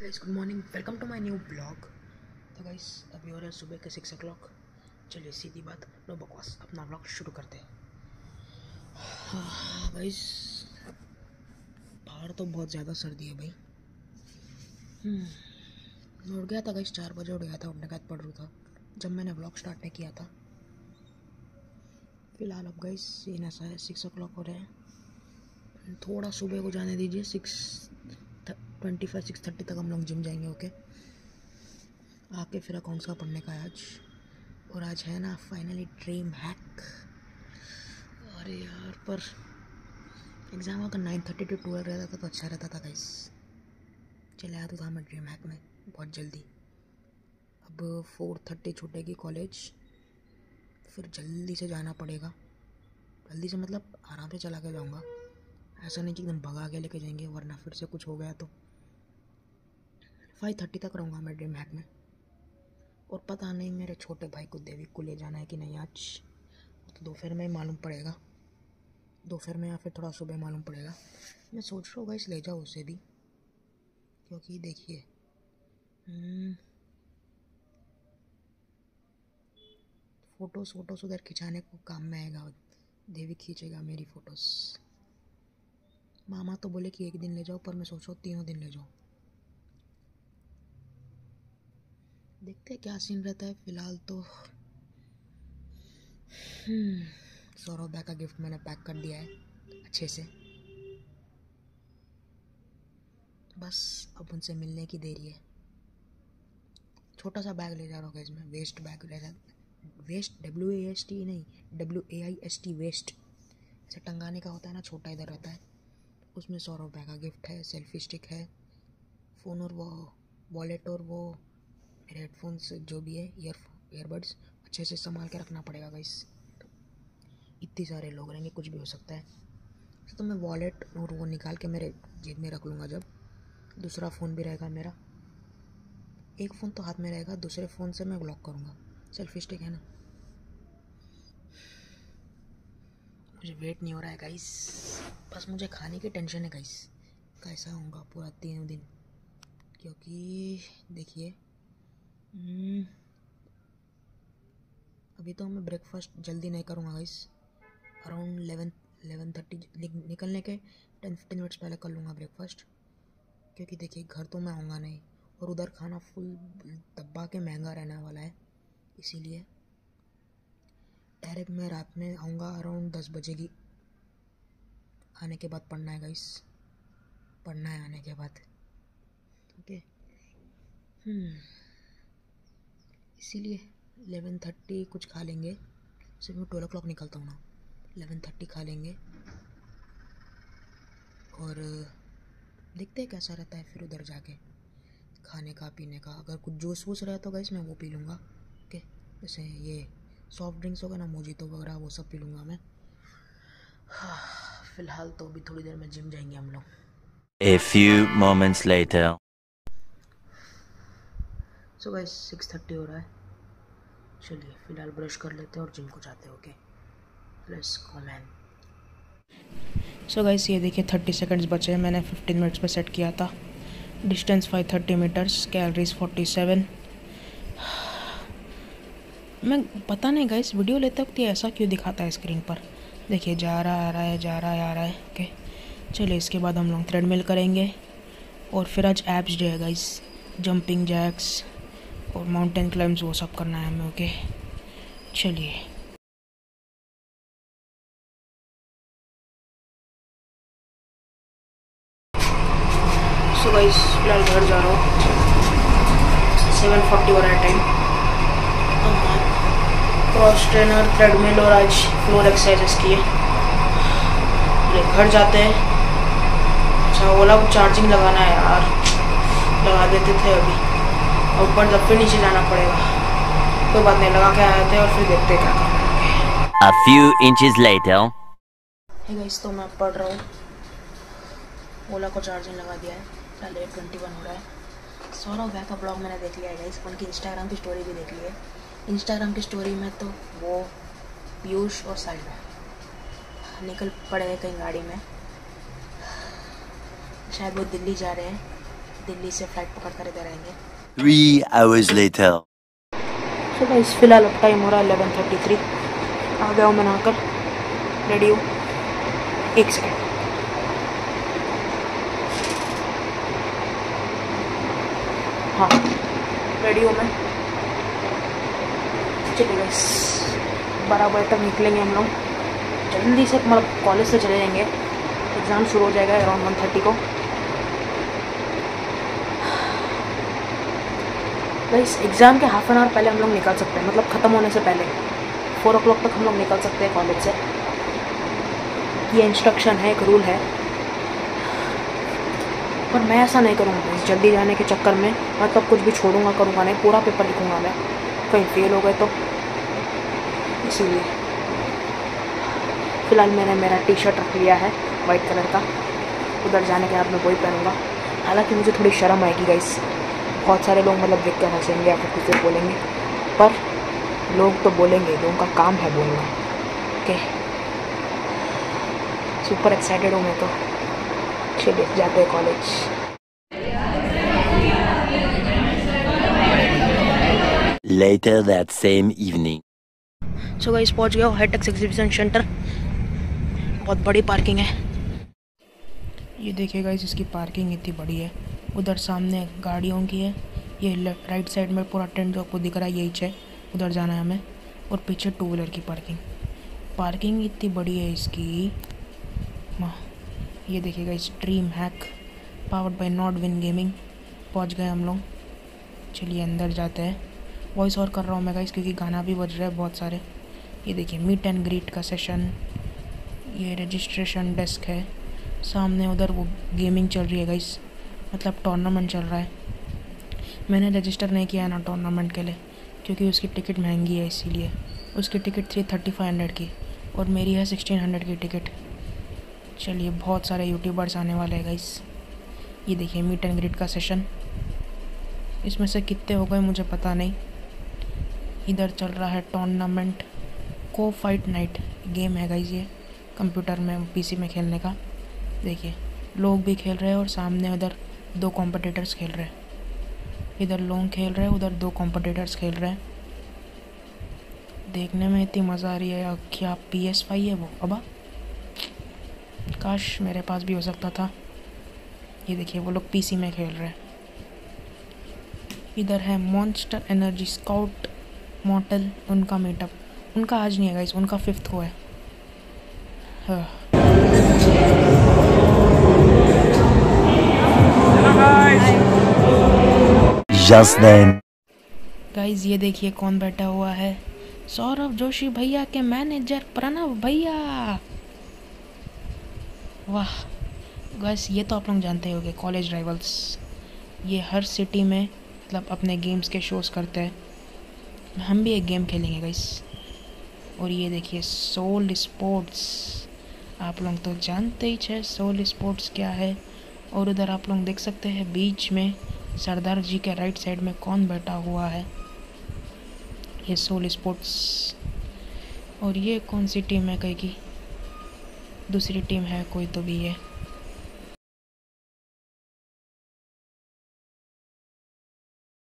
Guys good morning, welcome to my new blog. तो guys अभी हो रहा है सुबह के 6 o'clock। चलिए सीधी बात, नो बकवास, अपना ब्लॉग शुरू करते हैं। गाइस बाहर तो बहुत ज़्यादा सर्दी है भाई। उड़ गया था गाइस, 4 बजे उड़ गया था, उठने का पड़ रहा था जब मैंने ब्लॉग स्टार्ट नहीं किया था। फिलहाल अब गाइस ये ना 6 o'clock हो रहे हैं, थोड़ा सुबह को जाने दीजिए। 6:25 6:30 तक हम लोग जिम जाएंगे। ओके, आके फिर अकाउंट्स का पढ़ने का है आज। और आज है ना फाइनली ड्रीम हैक। और यार पर एग्ज़ाम अगर 9:30 to 12 रहता था तो अच्छा रहता था गाइस। चले आता था मैं ड्रीम हैक में बहुत जल्दी। अब 4:30 छूटेगी कॉलेज, फिर जल्दी से जाना पड़ेगा। जल्दी से मतलब आराम से चला के जाऊँगा, ऐसा नहीं कि एकदम भगा के लेके जाएंगे, वरना फिर से कुछ हो गया तो। 5:30 तक रहूँगा मैं ड्रीम हैक में। और पता नहीं मेरे छोटे भाई को देवी को ले जाना है कि नहीं आज, तो दोपहर में ही मालूम पड़ेगा, दोपहर में या फिर थोड़ा सुबह मालूम पड़ेगा। मैं सोच रहा हूँ गाइस ले जाओ उसे भी, क्योंकि देखिए फ़ोटोज़ फोटोज़ उधर खिंचाने को काम में आएगा, देवी खींचेगा मेरी फ़ोटोज़। मामा तो बोले कि 1 दिन ले जाओ, पर मैं सोच रहा हूँ 3 दिन ले जाओ। देखते हैं क्या सीन रहता है। फ़िलहाल तो सौरभ भाई का गिफ्ट मैंने पैक कर दिया है अच्छे से, बस अब उनसे मिलने की देरी है। छोटा सा बैग ले जा रहा हूँ इसमें, वेस्ट बैग ले जा, वेस्ट WAST नहीं WAIST वेस्ट, इसे टंगाने का होता है ना, छोटा इधर रहता है। उसमें सौरभ भाई का गिफ्ट है, सेल्फी स्टिक है, फ़ोन और वो वॉलेट और वो मेरे हेडफोन्स जो भी है, ईयरबड्स अच्छे से संभाल के रखना पड़ेगा गाइस। इतने सारे लोग रहेंगे, कुछ भी हो सकता है। तो मैं वॉलेट और वो निकाल के मेरे जेब में रख लूँगा। जब दूसरा फ़ोन भी रहेगा मेरा, एक फ़ोन तो हाथ में रहेगा, दूसरे फ़ोन से मैं ब्लॉक करूँगा। सेल्फी स्टिक है ना, मुझे वेट नहीं हो रहा है गाइस, बस मुझे खाने की टेंशन है गाइस, कैसा होगा पूरा 3 दिन। क्योंकि देखिए अभी तो मैं ब्रेकफास्ट जल्दी नहीं करूँगा गाइस, अराउंड 11:30 निकलने के 10-15 minutes पहले कर लूँगा ब्रेकफास्ट। क्योंकि देखिए घर तो मैं आऊँगा नहीं, और उधर खाना फुल दब्बा के महंगा रहने वाला है, इसीलिए डायरेक्ट मैं रात में आऊँगा अराउंड 10 बजे की। आने के बाद पढ़ना है गाइस, पढ़ना है आने के बाद। ओके इसीलिए 11:30 कुछ खा लेंगे, सिर्फ मैं 12 o'clock निकलता हूँ ना, 11:30 खा लेंगे और देखते हैं कैसा रहता है। फिर उधर जाके खाने का पीने का, अगर कुछ जूस वूस रहा तो गाइस मैं वो पी लूँगा। ओके, जैसे ये सॉफ्ट ड्रिंक्स होगा ना, मोजीतो वगैरह वो सब पी लूँगा मैं। फ़िलहाल तो अभी थोड़ी देर में जिम जाएंगे हम लोग। A few moments later. So guys 6:30 हो रहा है। चलिए फ़िलहाल ब्रश कर लेते हैं और जिम को जाते हैं। Okay let's go man. So guys ये देखिए 30 seconds बचे हैं, मैंने 15 मिनट्स पर सेट किया था। Distance 530 meters, calories 47। मैं पता नहीं गाइस वीडियो लेते वक्त ये ऐसा क्यों दिखाता है स्क्रीन पर। देखिए जा रहा आ रहा है, जा रहा आ रहा है। ओके चलिए इसके बाद हम लोग ट्रेडमिल करेंगे, और फिर आज एब्स डे है गाइस, जंपिंग जैक्स और माउंटेन क्लाइम्स वो सब करना है हमें। ओके चलिए। गाइस फिलहाल घर जा रहा हूँ, 7:40 हो रहा है टाइम। क्रॉस ट्रेनर, ट्रेडमिल और आज फ्लोर एक्सरसाइजेस किए। घर जाते हैं। अच्छा ओला को चार्जिंग लगाना है यार, लगा देते थे अभी, और ऊपर जब फिर नीचे जाना पड़ेगा। कोई बात नहीं, लगा के आ जाते हैं और फिर देखते हैं क्या करना है। A few inches later. Hey guys, तो मैं पढ़ रहा हूँ, ओला को चार्जिंग लगा दिया है। 21 हो रहा है। सौरभ भाई का ब्लॉग मैंने देख लिया है गाइस, उनकी इंस्टाग्राम की स्टोरी भी देख ली है। इंस्टाग्राम की स्टोरी में तो वो पीयूष और साहिल निकल पड़े हैं कहीं गाड़ी में, शायद वो दिल्ली जा रहे हैं। दिल्ली से फ्लाइट पकड़ कर इधर आएंगे। 3 hours later। सो गाइस फिलहाल अब टाइम हो रहा है 11:33। आ गया हूँ मैं नहा कर, रेडी हूँ। एक सेकेंड, हाँ रेडी हूँ मैं। चलिए गाइस बराबर तक निकलेंगे हम लोग, जल्दी से मतलब कॉलेज से चले जाएंगे। एग्ज़ाम शुरू हो जाएगा अराउंड 1:30 को। बस एग्ज़ाम के हाफ एन आवर पहले हम लोग निकल सकते हैं, मतलब ख़त्म होने से पहले 4 o'clock तक हम लोग निकल सकते हैं कॉलेज से। ये इंस्ट्रक्शन है, एक रूल है, पर मैं ऐसा नहीं करूँगा। जल्दी जाने के चक्कर में मतलब कुछ भी छोड़ूंगा, करूँगा नहीं, पूरा पेपर लिखूँगा मैं। कहीं फेल हो गए तो इसीलिए फ़िलहाल मैंने मेरा टी शर्ट रख लिया है वाइट कलर का, उधर जाने के बाद मैं वही पहनूँगा। हालांकि मुझे थोड़ी शर्म आएगी गाइस, बहुत सारे लोग मतलब देख कर हंसेंगे या फिर कुछ भी बोलेंगे, पर लोग तो बोलेंगे, लोगों का काम है बोलना। ओके, सुपर एक्साइटेड हूँ मैं तो। चलिए जाते हैं college. Later that same evening। So guys पहुँच गया हाईटेक एग्जीबिशन सेंटर। बहुत बड़ी पार्किंग है, ये देखिए गाइस, इसकी पार्किंग इतनी बड़ी है। उधर सामने गाड़ियों की है, ये लेफ्ट राइट साइड में पूरा टेंट जो आपको दिख रहा है यही है, उधर जाना है हमें। और पीछे 2 व्हीलर की पार्किंग इतनी बड़ी है इसकी। ये देखिए guys, DreamHack powered by Nodwin gaming. पहुंच गए हम लोग, चलिए अंदर जाते हैं। वॉइस ओवर कर रहा हूँ मैं गाइस क्योंकि गाना भी बज रहा है बहुत सारे। ये देखिए मीट एंड ग्रीट का सेशन, ये रजिस्ट्रेशन डेस्क है सामने। उधर वो गेमिंग चल रही है गाइस, मतलब टूर्नामेंट चल रहा है। मैंने रजिस्टर नहीं किया है ना टूर्नामेंट के लिए, क्योंकि उसकी टिकट महंगी है, इसीलिए उसकी टिकट 335 की और मेरी है 1600 की टिकट। चलिए बहुत सारे यूट्यूबर्स आने वाले हैं गाइस। ये देखिए मीट एंड ग्रीट का सेशन, इसमें से कितने हो गए मुझे पता नहीं। इधर चल रहा है टूर्नामेंट, को फाइट नाइट गेम है गाइस, ये कंप्यूटर में पीसी में खेलने का। देखिए लोग भी खेल रहे हैं और सामने उधर 2 कॉम्पिटिटर्स खेल रहे हैं। इधर लोग खेल रहे हैं, उधर 2 कॉम्पिटिटर्स खेल रहे हैं। देखने में इतनी मज़ा आ रही है। क्या PS5 है वो? अबा काश मेरे पास भी हो सकता था। ये देखिए वो लोग पीसी में खेल रहे हैं। इधर है मॉन्स्टर एनर्जी स्काउट मॉडल, उनका मीटअप। उनका आज नहीं है गाइस, उनका 5th को है। गाइस ये देखिए कौन बैठा हुआ है, सौरभ जोशी भैया के मैनेजर प्रणव भैया। वाह गाइस, ये तो आप लोग जानते होंगे कॉलेज राइवल्स, ये हर सिटी में मतलब अपने गेम्स के शोज़ करते हैं। हम भी एक गेम खेलेंगे गाइस। और ये देखिए सोल स्पोर्ट्स, आप लोग तो जानते ही है सोल स्पोर्ट्स क्या है। और उधर आप लोग देख सकते हैं बीच में सरदार जी के राइट साइड में कौन बैठा हुआ है, ये सोल स्पोर्ट्स। और ये कौन सी टीम है, कहीं की दूसरी टीम है कोई तो भी है।